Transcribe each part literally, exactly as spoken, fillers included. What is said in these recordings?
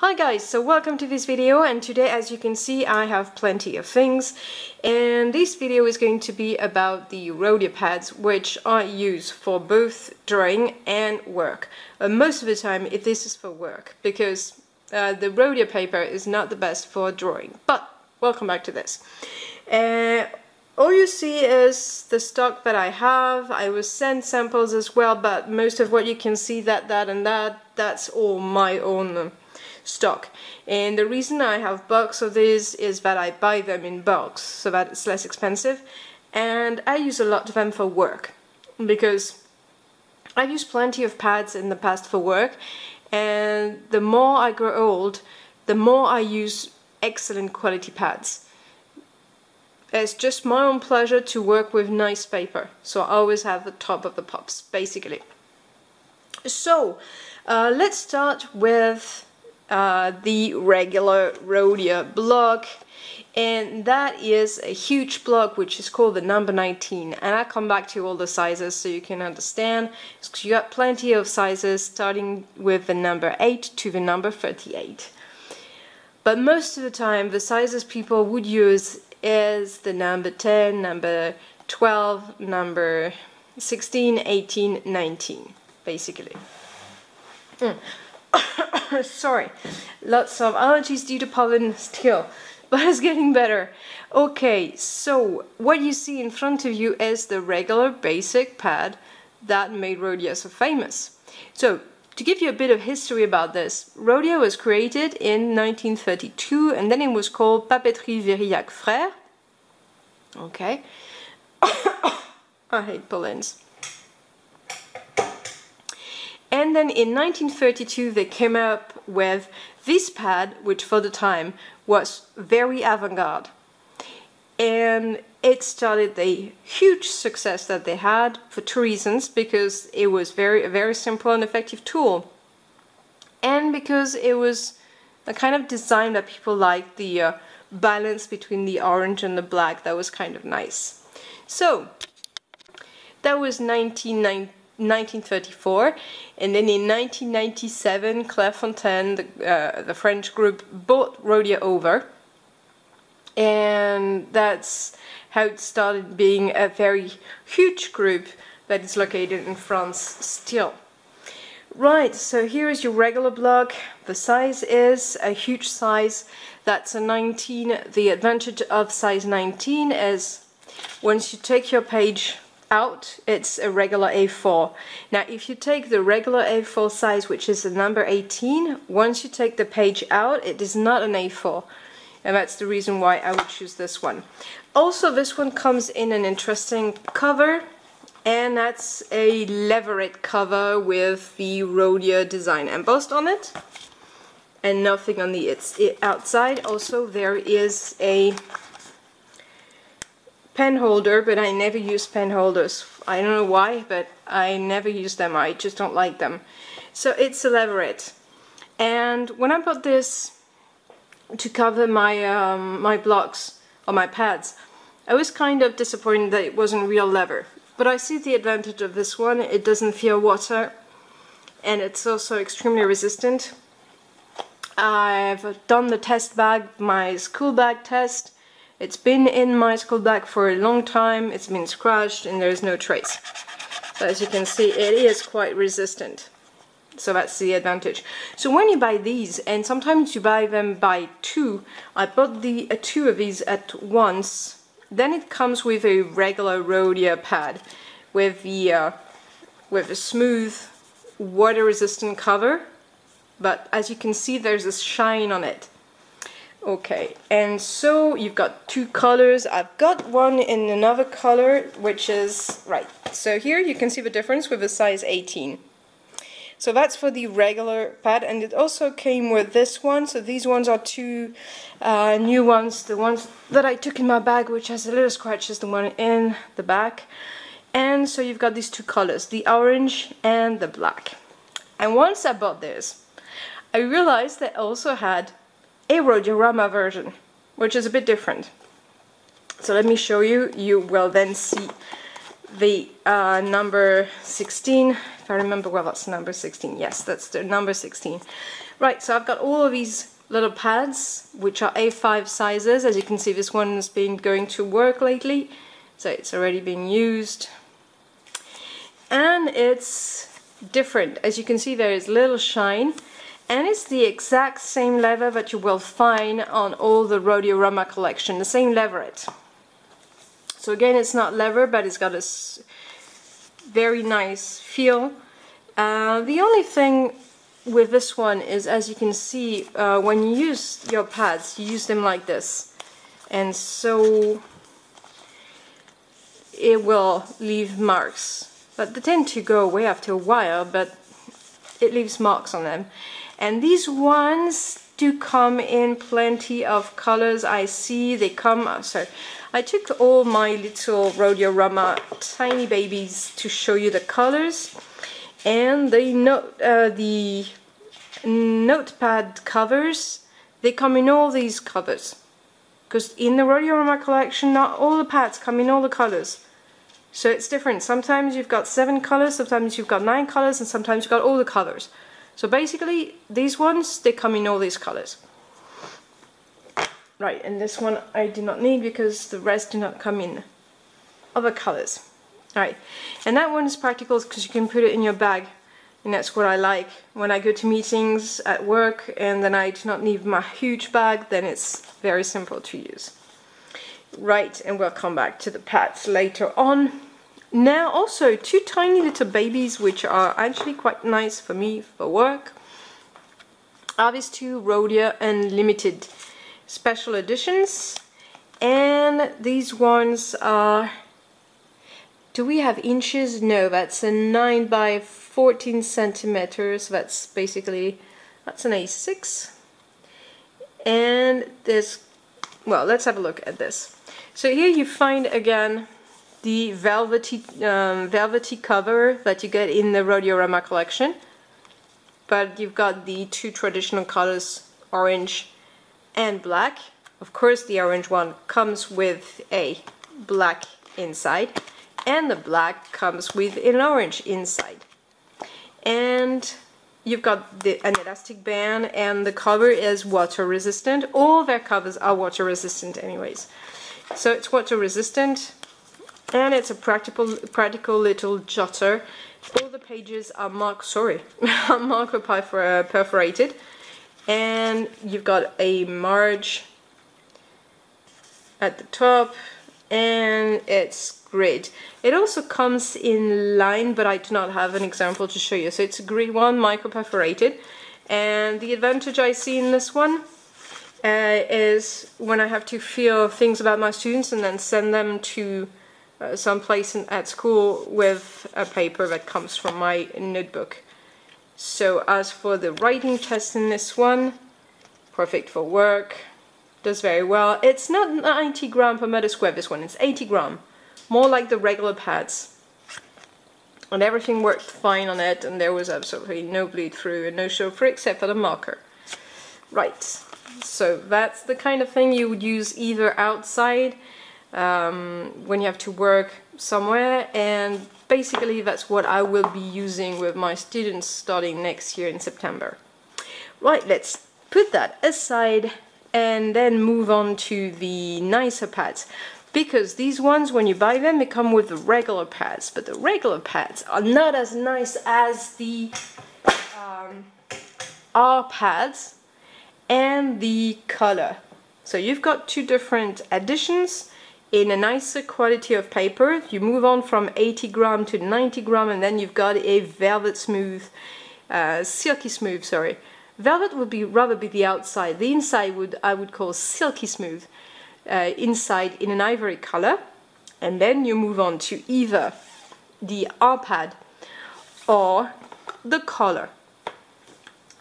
Hi guys, so welcome to this video, and today, as you can see, I have plenty of things, and this video is going to be about the Rhodia pads, which I use for both drawing and work. Uh, most of the time if this is for work, because uh, the Rhodia paper is not the best for drawing, but welcome back to this. Uh, all you see is the stock that I have. I was sent samples as well, but most of what you can see, that, that and that, that's all my own uh, stock. And the reason I have box of these is that I buy them in bulk so that it's less expensive, and I use a lot of them for work because I've used plenty of pads in the past for work, and the more I grow old, the more I use excellent quality pads. It's just my own pleasure to work with nice paper, so I always have the top of the pops basically. So uh, let's start with Uh, the regular Rhodia block, and that is a huge block which is called the number nineteen, and I come back to all the sizes so you can understand, because you got plenty of sizes starting with the number eight to the number thirty-eight. But most of the time the sizes people would use is the number ten, number twelve, number sixteen, eighteen, nineteen basically. Mm. Sorry, lots of allergies due to pollen still, but it's getting better. Okay, so what you see in front of you is the regular basic pad that made Rhodia so famous. So to give you a bit of history about this, Rhodia was created in nineteen thirty-two, and then it was called Papeterie Verillac Frère. Okay, I hate pollens. And then in nineteen thirty-two they came up with this pad, which for the time was very avant-garde, and it started the huge success that they had for two reasons: because it was very a very simple and effective tool, and because it was a kind of design that people liked, the uh, balance between the orange and the black that was kind of nice. So that was nineteen ninety-four nineteen thirty-four, and then in nineteen ninety-seven Clairefontaine, the, uh, the French group, bought Rhodia over, and that's how it started being a very huge group that is located in France still. Right, so here is your regular block. The size is a huge size, that's a nineteen. The advantage of size nineteen is once you take your page out, it's a regular A four. Now if you take the regular A four size, which is the number eighteen, once you take the page out it is not an A four, and that's the reason why I would choose this one. Also, this one comes in an interesting cover, and that's a leveret cover with the Rhodia design embossed on it and nothing on the it's it outside. Also there is a pen holder, but I never use pen holders. I don't know why, but I never use them. I just don't like them. So it's a leveret, and when I bought this to cover my um, my blocks or my pads, I was kind of disappointed that it wasn't real leather. But I see the advantage of this one. It doesn't fear water, and it's also extremely resistant. I've done the test bag, my school bag test. It's been in my school bag for a long time, it's been scratched, and there's no trace. So as you can see, it is quite resistant. So that's the advantage. So when you buy these, and sometimes you buy them by two, I bought the uh, two of these at once. Then it comes with a regular Rhodia pad with the uh, with a smooth water-resistant cover, but as you can see there's a shine on it. Okay, and so you've got two colors. I've got one in another color, which is right. So here you can see the difference with a size eighteen. So that's for the regular pad, and it also came with this one. So these ones are two uh, new ones. The ones that I took in my bag, which has a little scratch, is the one in the back. And so you've got these two colors, the orange and the black. And once I bought this, I realized they also had a Rhodiarama version, which is a bit different. So let me show you. You will then see the uh, number sixteen if I remember well, that's number sixteen. Yes, that's the number sixteen. Right, so I've got all of these little pads, which are A five sizes. As you can see, this one has been going to work lately, so it's already been used. And it's different. As you can see, there is little shine, and it's the exact same leather that you will find on all the Rhodiorama collection, the same leatherette. So again, it's not leather, but it's got a very nice feel. Uh, the only thing with this one is, as you can see, uh, when you use your pads, you use them like this, and so it will leave marks. But they tend to go away after a while, but it leaves marks on them. And these ones do come in plenty of colors. I see they come, oh, sorry, I took all my little Rhodiorama tiny babies to show you the colors. And the note, uh, the notepad covers, they come in all these covers. Because in the Rhodiorama collection, not all the pads come in all the colors. So it's different. Sometimes you've got seven colors, sometimes you've got nine colors, and sometimes you've got all the colors. So basically, these ones, they come in all these colors. Right, and this one I do not need because the rest do not come in other colors. Alright, and that one is practical because you can put it in your bag, and that's what I like. When I go to meetings at work and then I do not need my huge bag, then it's very simple to use. Right, and we'll come back to the pads later on. Now also two tiny little babies, which are actually quite nice for me for work, are these two Rhodia Unlimited special editions. And these ones are, do we have inches? No, that's a nine by fourteen centimeters, that's basically, that's an A six. And this, well, let's have a look at this. So here you find again the velvety, um, velvety cover that you get in the Rhodiorama collection, but you've got the two traditional colors, orange and black. Of course, the orange one comes with a black inside, and the black comes with an orange inside. And you've got the, an elastic band, and the cover is water resistant. All their covers are water resistant anyways. So it's water resistant, and it's a practical, practical little jotter. All the pages are marked, sorry, are marker perforated, and you've got a marge at the top, and it's grid. It also comes in line, but I do not have an example to show you. So it's a grid one, micro perforated, and the advantage I see in this one Uh, is when I have to feel things about my students and then send them to uh, some place in, at school with a paper that comes from my notebook. So as for the writing test in this one, perfect for work, does very well. It's not ninety gram per meter square, this one, it's eighty gram, more like the regular pads. And everything worked fine on it, and there was absolutely no bleed through and no show-through except for the marker. Right. So that's the kind of thing you would use either outside, um, when you have to work somewhere, and basically that's what I will be using with my students starting next year in September. Right, let's put that aside and then move on to the nicer pads, because these ones, when you buy them, they come with the regular pads, but the regular pads are not as nice as the um, R pads and the color. So you've got two different additions in a nicer quality of paper. You move on from eighty gram to ninety gram, and then you've got a velvet smooth, uh, silky smooth, sorry. Velvet would be rather be the outside. The inside would I would call silky smooth, uh, inside in an ivory color. And then you move on to either the R pad or the color.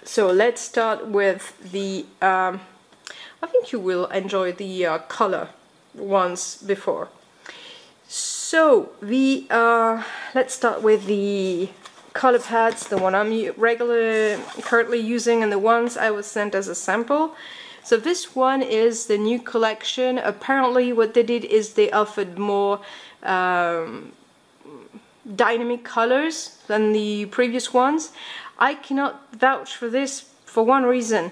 So let's start with the, um, I think you will enjoy the uh, color ones before. So the, uh, let's start with the color pads, the one I'm regular, currently using, and the ones I was sent as a sample. So this one is the new collection. Apparently what they did is they offered more um, dynamic colors than the previous ones. I cannot vouch for this for one reason,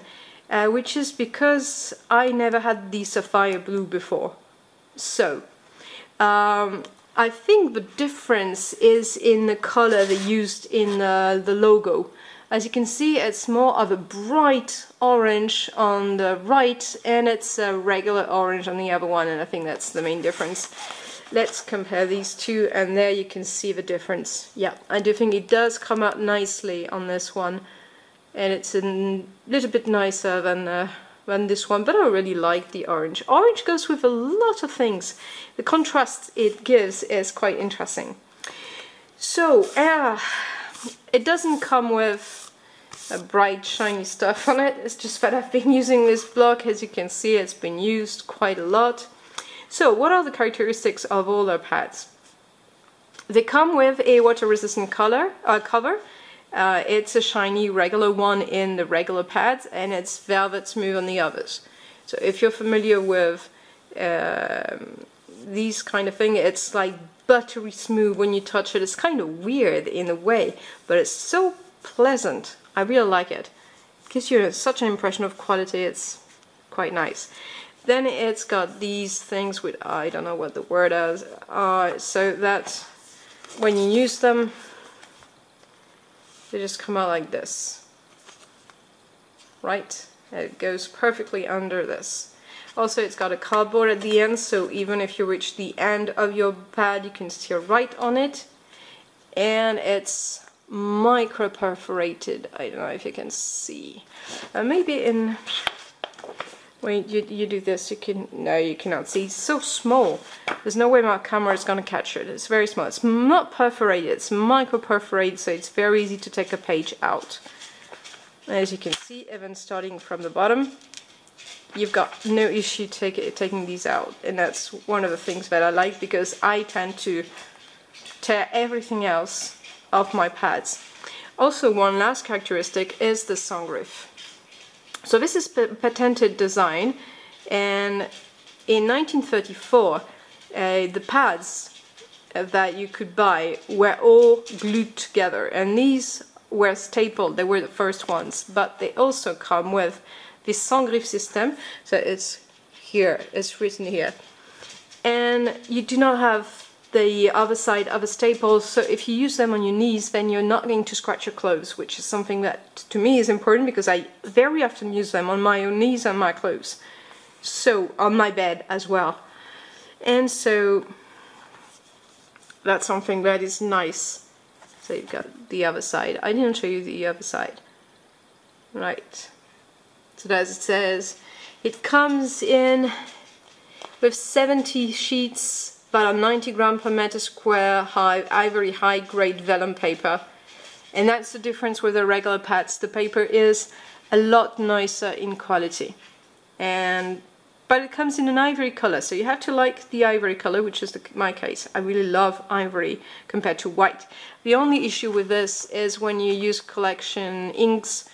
uh, which is because I never had the sapphire blue before. So um, I think the difference is in the color they used in uh, the logo. As you can see, it's more of a bright orange on the right, and it's a regular orange on the other one, and I think that's the main difference. Let's compare these two, and there you can see the difference. Yeah, I do think it does come out nicely on this one, and it's a little bit nicer than uh, than this one, but I really like the orange. Orange goes with a lot of things. The contrast it gives is quite interesting. So, uh, it doesn't come with a bright shiny stuff on it, it's just that I've been using this block. As you can see, it's been used quite a lot. So, what are the characteristics of all our pads? They come with a water-resistant color, uh, cover. Uh, it's a shiny regular one in the regular pads, and it's velvet smooth on the others. So, if you're familiar with uh, these kind of thing, it's like buttery smooth when you touch it. It's kind of weird in a way, but it's so pleasant. I really like it. It gives you such an impression of quality. It's quite nice. Then it's got these things with, I don't know what the word is, uh, so that when you use them, they just come out like this. Right? It goes perfectly under this. Also, it's got a cardboard at the end, so even if you reach the end of your pad, you can still write on it. And it's micro perforated. I don't know if you can see. Uh, maybe in... When you, you do this, you can... No, you cannot see. It's so small. There's no way my camera is going to catch it. It's very small. It's not perforated. It's micro-perforated, so it's very easy to take a page out. As you can see, even starting from the bottom, you've got no issue take it, taking these out. And that's one of the things that I like, because I tend to tear everything else off my pads. Also, one last characteristic is the sunroof. So this is a patented design, and in nineteen thirty-four uh, the pads that you could buy were all glued together, and these were stapled, they were the first ones, but they also come with this sans-griffe system, so it's here, it's written here. And you do not have the other side of a staple, so if you use them on your knees, then you're not going to scratch your clothes, which is something that to me is important, because I very often use them on my own knees and my clothes, so on my bed as well. And so that's something that is nice. So you've got the other side. I didn't show you the other side. Right, so as it says, it comes in with seventy sheets but on ninety gram per meter square high, ivory high grade vellum paper. And that's the difference with the regular pads. The paper is a lot nicer in quality. And but it comes in an ivory color, so you have to like the ivory color, which is the, my case. I really love ivory compared to white. The only issue with this is when you use collection inks,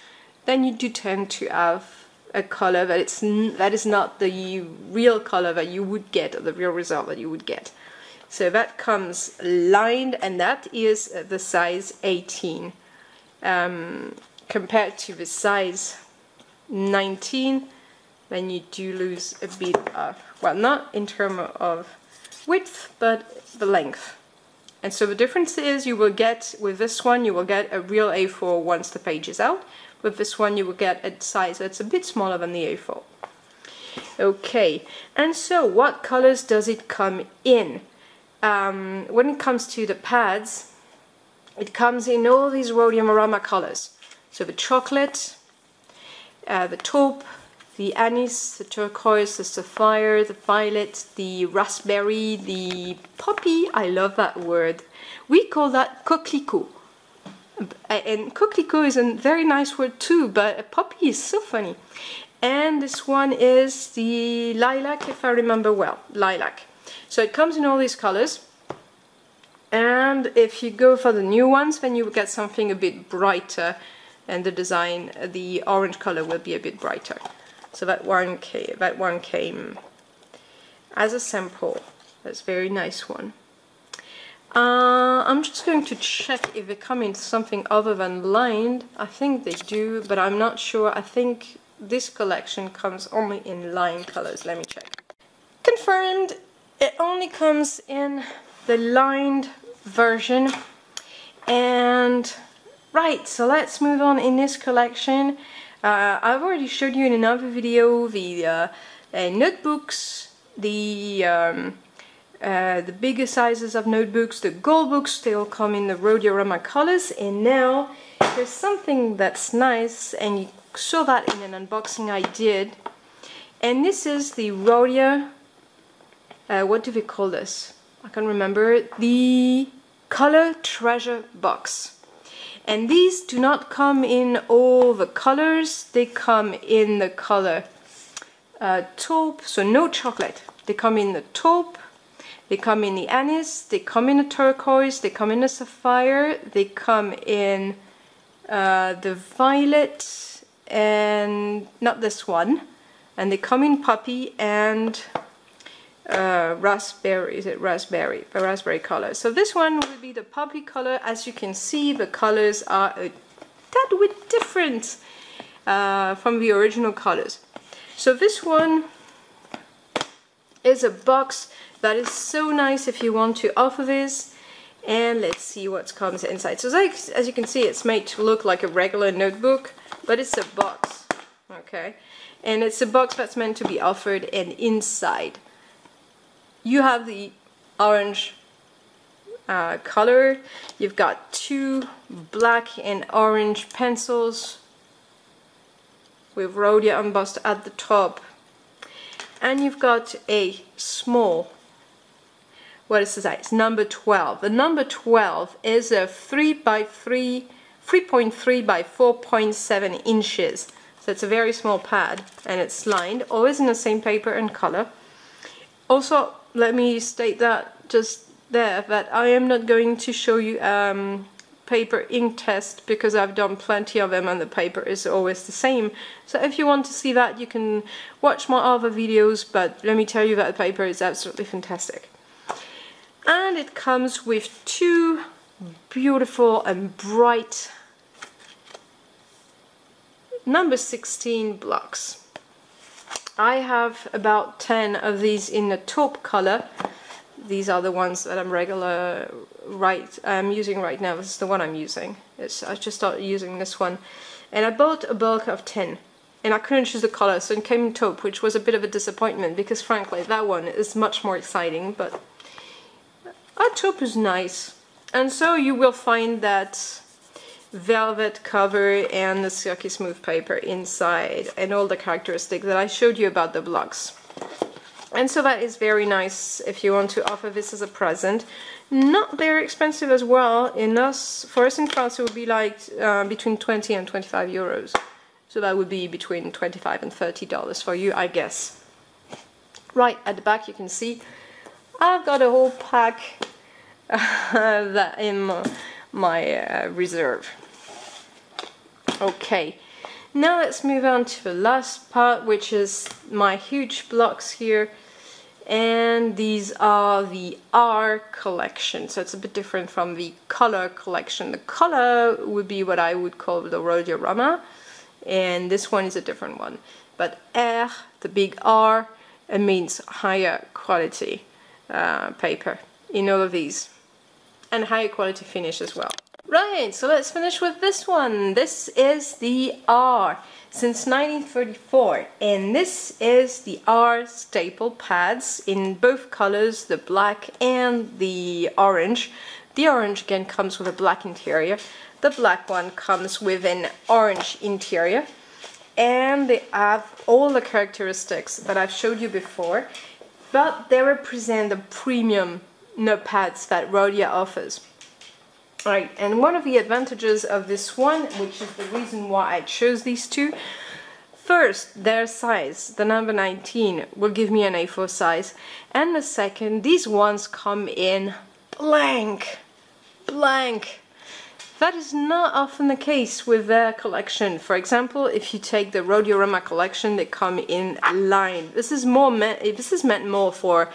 then you do tend to have a color that it's n that is not the real color that you would get, or the real result that you would get. So that comes lined, and that is the size eighteen, um, compared to the size nineteen. Then you do lose a bit of, well, not in terms of width, but the length. And so the difference is, you will get with this one, you will get a real A four once the page is out. With this one you will get a size that's a bit smaller than the A four. Okay, and so what colors does it come in? Um, when it comes to the pads, it comes in all these rhodiamorama colors. So the chocolate, uh, the taupe, the anise, the turquoise, the sapphire, the violet, the raspberry, the poppy, I love that word. We call that coquelicot. And coquelicot is a very nice word too, but a poppy is so funny. And this one is the lilac, if I remember well, lilac. So it comes in all these colors, and if you go for the new ones, then you will get something a bit brighter, and the design, the orange color will be a bit brighter. So that one came, that one came as a sample. That's a very nice one. Uh, I'm just going to check if they come in something other than lined. I think they do, but I'm not sure. I think this collection comes only in lined colors. Let me check. Confirmed! It only comes in the lined version. And right, so let's move on in this collection. Uh, I've already showed you in another video the uh, uh, notebooks, the... Um, Uh, the bigger sizes of notebooks, the gold books still come in the Rhodiorama colors, and now there's something that's nice, and you saw that in an unboxing I did. And this is the Rhodia, uh, what do we call this? I can't remember. The Color Treasure Box. And these do not come in all the colors, they come in the color uh, taupe, so no chocolate. They come in the taupe. They come in the anise, they come in a turquoise, they come in a sapphire, they come in uh, the violet, and not this one, and they come in poppy and uh, raspberry, is it raspberry, the raspberry color. So this one will be the poppy color. As you can see, the colors are a tad bit different uh, from the original colors. So this one is a box that is so nice if you want to offer this. And let's see what comes inside. So as you can see, it's made to look like a regular notebook, but it's a box, okay? And it's a box that's meant to be offered, and inside you have the orange uh, color. You've got two black and orange pencils with Rhodia embossed at the top. And you've got a small, what is the size? Number twelve. The number twelve is a three by three, three point three by four point seven inches. So it's a very small pad, and it's lined, always in the same paper and color. Also, let me state that just there, that I am not going to show you um, paper ink test, because I've done plenty of them and the paper is always the same. So if you want to see that, you can watch my other videos, but let me tell you that the paper is absolutely fantastic. And it comes with two beautiful and bright number sixteen blocks. I have about ten of these in the taupe color. These are the ones that I'm regular right I'm using right now. This is the one I'm using. It's, I just started using this one, and I bought a bulk of ten, and I couldn't choose the color, so it came in taupe, which was a bit of a disappointment, because frankly that one is much more exciting. But our taupe is nice, and so you will find that velvet cover and the silky smooth paper inside, and all the characteristics that I showed you about the blocks. And so that is very nice if you want to offer this as a present. Not very expensive as well. In us, for us in France, it would be like uh, between twenty and twenty-five euros. So that would be between twenty-five and thirty dollars for you, I guess. Right at the back, you can see I've got a whole pack uh, that in my, my uh, reserve. Okay. Now let's move on to the last part, which is my huge blocks here, and these are the R collection. So it's a bit different from the color collection. The color would be what I would call the Rhodiorama, and this one is a different one. But R, the big R, it means higher quality uh, paper in all of these, and higher quality finish as well. Right, so let's finish with this one. This is the R since nineteen thirty-four, and this is the R staple pads in both colors, the black and the orange. The orange again comes with a black interior. The black one comes with an orange interior, and they have all the characteristics that I've showed you before, but they represent the premium notepads that Rhodia offers. Right, and one of the advantages of this one, which is the reason why I chose these two, first, their size, the number nineteen, will give me an A four size, and the second, these ones come in blank, blank. That is not often the case with their collection. For example, if you take the Rhodiorama collection, they come in line. This is more meant. This is meant more for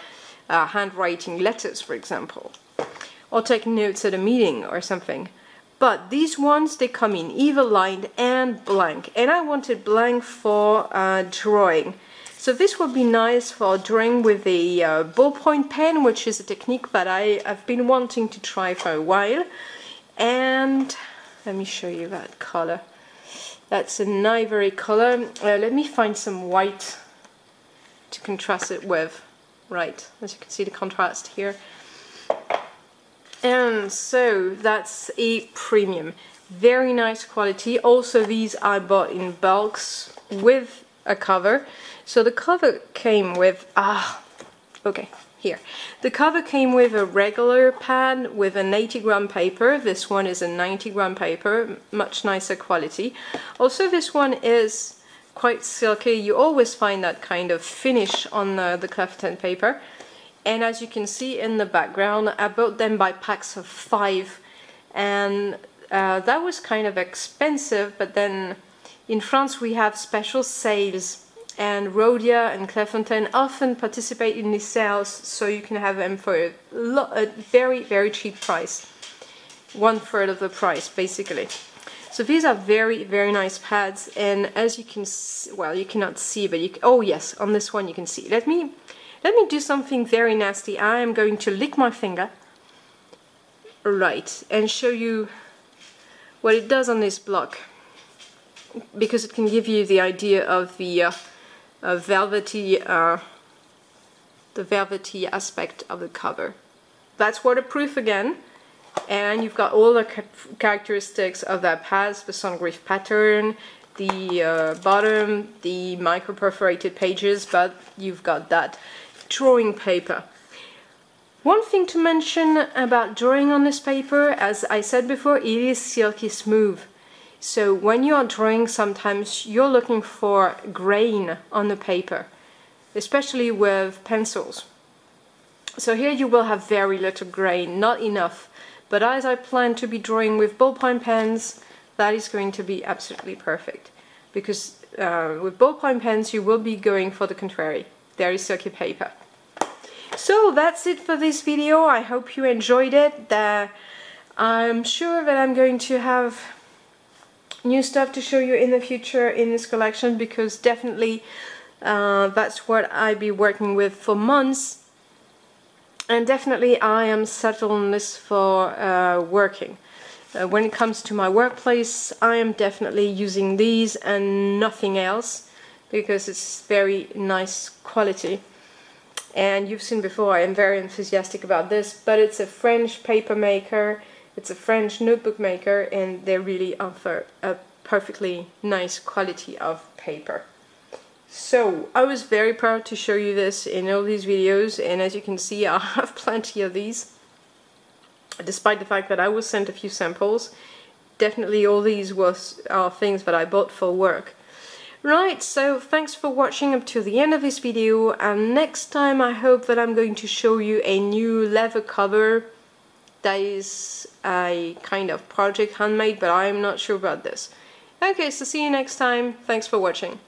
uh, handwriting letters, for example. or take notes at a meeting or something. But these ones, they come in either lined and blank, and I wanted blank for uh, drawing. So this would be nice for drawing with a uh, ballpoint pen, which is a technique that I have been wanting to try for a while. And let me show you that color. That's an ivory color. Uh, let me find some white to contrast it with. Right, as you can see the contrast here. And so that's a premium, very nice quality. Also, these I bought in bulks with a cover. So the cover came with ah okay here the cover came with a regular pad with an eighty gram paper. This one is a ninety gram paper, much nicer quality. Also, this one is quite silky. You always find that kind of finish on the, the Clairefontaine paper. And as you can see in the background, I bought them by packs of five, and uh, that was kind of expensive, but then in France we have special sales, and Rhodia and Clairefontaine often participate in these sales, so you can have them for a, lo a very, very cheap price. One third of the price, basically. So these are very, very nice pads, and as you can see, well, you cannot see, but you can, oh yes, on this one you can see. Let me... Let me do something very nasty. I am going to lick my finger, right, and show you what it does on this block, because it can give you the idea of the uh, uh, velvety, uh, the velvety aspect of the cover. That's waterproof again, and you've got all the ca characteristics of that pads: the sun grief pattern, the uh, bottom, the micro perforated pages, but you've got that drawing paper. One thing to mention about drawing on this paper, as I said before, it is silky smooth. So when you are drawing, sometimes you're looking for grain on the paper, especially with pencils. So here you will have very little grain, not enough. But as I plan to be drawing with ballpoint pens, that is going to be absolutely perfect. Because uh, with ballpoint pens, you will be going for the contrary. There is silky paper. So that's it for this video. I hope you enjoyed it. Uh, I'm sure that I'm going to have new stuff to show you in the future in this collection, because definitely uh, that's what I've been working with for months. And definitely I am settled on this for uh, working. Uh, when it comes to my workplace, I am definitely using these and nothing else, because it's very nice quality. And you've seen before, I am very enthusiastic about this, but it's a French paper maker, it's a French notebook maker, and they really offer a perfectly nice quality of paper. So, I was very proud to show you this in all these videos, and as you can see, I have plenty of these. Despite the fact that I was sent a few samples, definitely all these was, are things that I bought for work. Right, so thanks for watching up to the end of this video, and next time I hope that I'm going to show you a new leather cover that is a kind of project handmade, but I'm not sure about this. Okay, so see you next time, thanks for watching.